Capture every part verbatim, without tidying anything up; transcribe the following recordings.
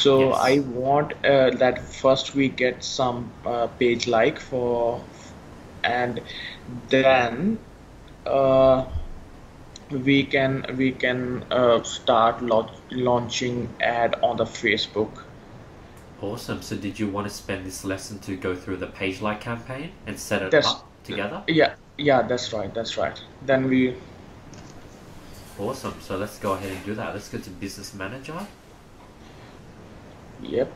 So yes. I want uh, that first we get some uh, page like for, and then uh, we can we can uh, start launch, launching ad on the Facebook. Awesome. So did you want to spend this lesson to go through the page like campaign and set it that's, up together? Yeah, yeah, that's right, that's right. Then we. Awesome. So let's go ahead and do that. Let's go to Business Manager. Yep.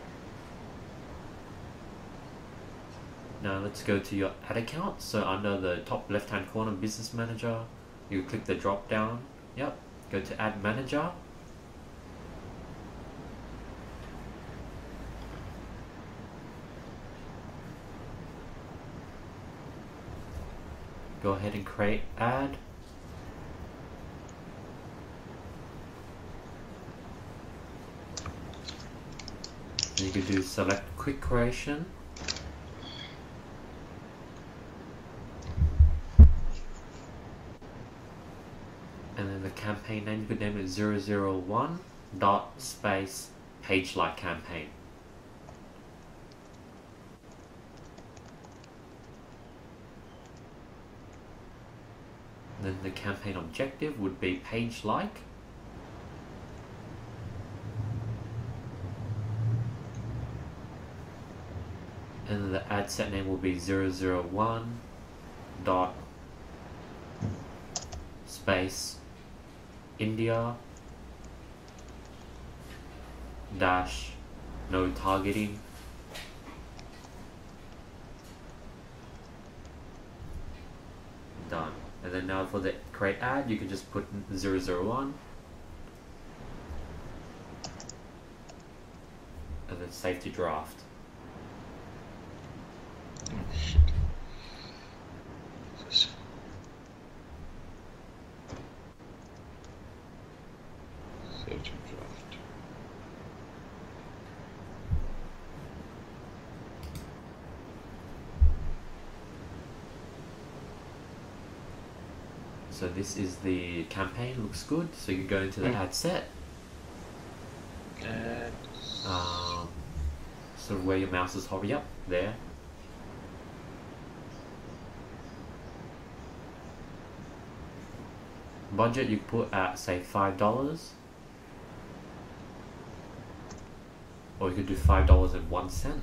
Now let's go to your ad account. So under the top left-hand corner, Business Manager, you click the drop-down. Yep. Go to Ad Manager. Go ahead and create ad. And you can do select quick creation. And then the campaign name, you could name it zero zero one dot space page like campaign. Then the campaign objective would be page like. And then the ad set name will be zero zero one dot space India dash no targeting. Done. And then now for the create ad, you can just put zero zero one and then save to draft. Save to draft. So this is the campaign, looks good. So you can go into the mm. ad set. Ad. Um, sort of where your mouse is hovering up, there. Budget you put at say five dollars, or you could do five dollars and one cent.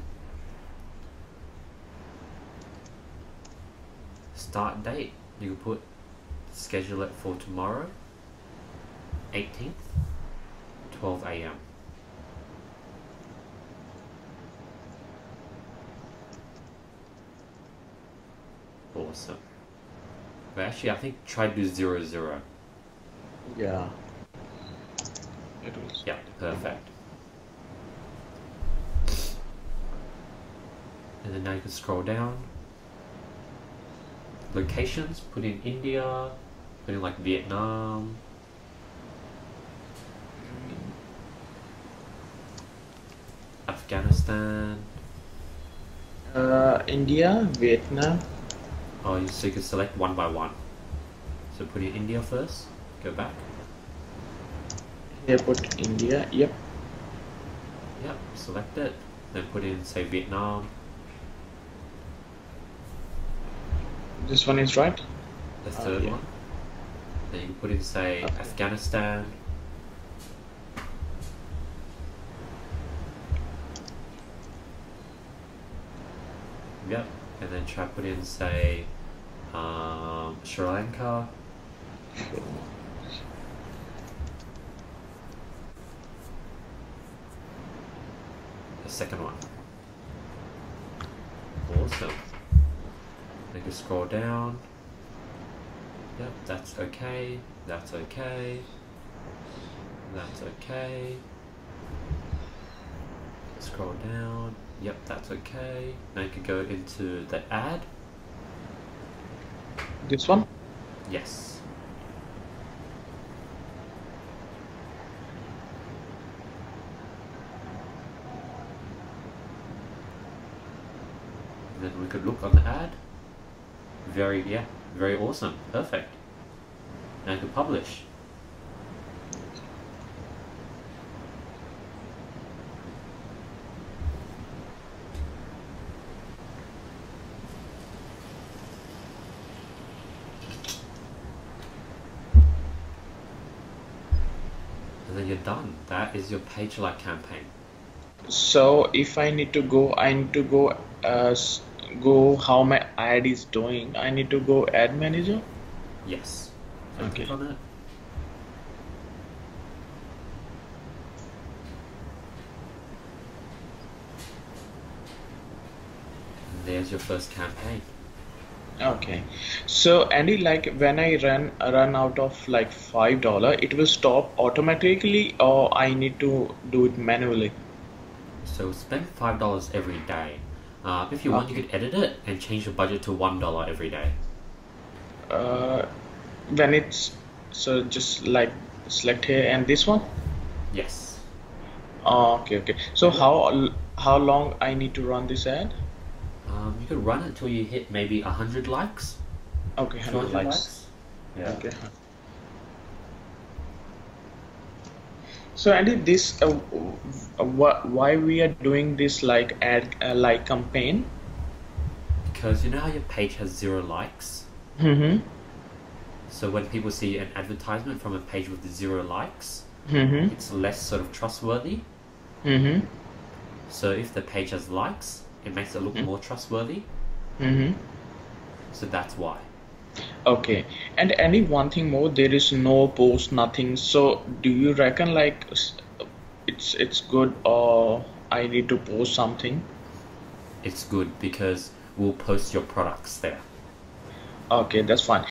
Start date, you can put schedule it for tomorrow, eighteenth, twelve A M Awesome. But actually I think try to do zero zero. Yeah. It was. Yeah, perfect. And then now you can scroll down. Locations, put in India, put in like Vietnam. Afghanistan. Uh, India, Vietnam. Oh, so you can select one by one. So put in India first, go back. Yeah, put India, yep. Yep, select it, then put in, say, Vietnam. This one is right? The third uh, yeah. one. Then you can put in, say, okay. Afghanistan. Yep, and then try put in, say, um, Sri Lanka. Sure. The second one. Awesome. Then you scroll down. Yep, that's okay. That's okay. That's okay. Scroll down. Yep, that's okay. Now you can go into the ad. This one? Yes. Then we could look on the ad. Very, yeah, very awesome. Perfect. Now you can publish. you're done. That is your page like campaign. So if I need to go, I need to go uh, go how my ad is doing. I need to go ad manager. Yes. So okay. Click on that. There's your first campaign. Okay, so Andy, like when I run run out of like five dollar, it will stop automatically, or I need to do it manually? So spend five dollars every day. Uh, if you okay. want, you could edit it and change your budget to one dollar every day. Uh, when it's so just like select here and this one. Yes. Oh, okay, okay. So how how long I need to run this ad? Um, you could run it till you hit maybe a hundred likes. Okay, hundred likes. likes. Yeah. Okay. So Andy, this uh, uh, why we are doing this like ad uh, like campaign? Because you know how your page has zero likes. Mm-hmm. So when people see an advertisement from a page with zero likes, mm-hmm. it's less sort of trustworthy. Mm-hmm. So if the page has likes, it makes it look mm-hmm. more trustworthy. Mm-hmm. So that's why. Okay. And any one thing more, there is no post, nothing. So do you reckon like it's it's good, or I need to post something? It's good because we'll post your products there. Okay, that's fine.